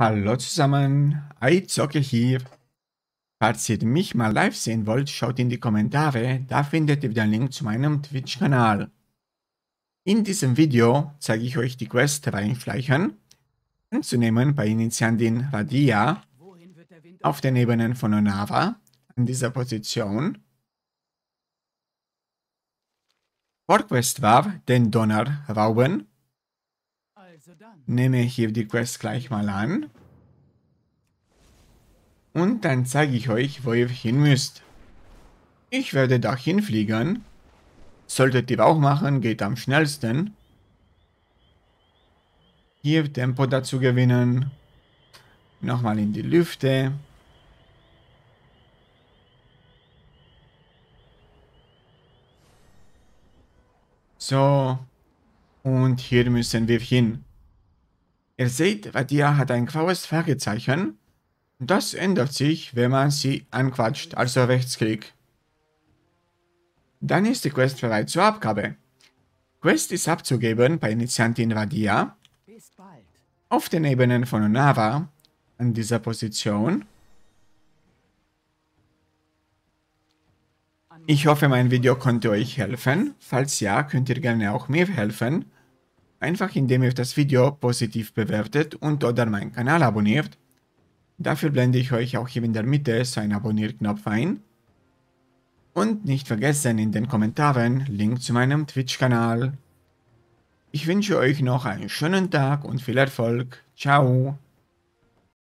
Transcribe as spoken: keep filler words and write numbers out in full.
Hallo zusammen, iZocke hier. Falls ihr mich mal live sehen wollt, schaut in die Kommentare, da findet ihr den Link zu meinem Twitch-Kanal. In diesem Video zeige ich euch die Quest Reinschleichen anzunehmen bei Initiandin Radia auf den Ebenen von Onava, an dieser Position. Vorquest war den Donner Rauben. Nehme ich hier die Quest gleich mal an und dann zeige ich euch, wo ihr hin müsst. Ich werde da hinfliegen. Solltet ihr auch machen, geht am schnellsten. Hier Tempo dazu gewinnen. Nochmal in die Lüfte. So. Und hier müssen wir hin. Ihr seht, Radia hat ein graues Fragezeichen. Das ändert sich, wenn man sie anquatscht, also Rechtsklick. Dann ist die Quest bereit zur Abgabe. Quest ist abzugeben bei Initiandin Radia. Auf den Ebenen von Onava, an dieser Position. Ich hoffe, mein Video konnte euch helfen. Falls ja, könnt ihr gerne auch mir helfen. Einfach indem ihr das Video positiv bewertet und oder meinen Kanal abonniert. Dafür blende ich euch auch hier in der Mitte so einen Abonnier-Knopf ein. Und nicht vergessen in den Kommentaren Link zu meinem Twitch-Kanal. Ich wünsche euch noch einen schönen Tag und viel Erfolg. Ciao!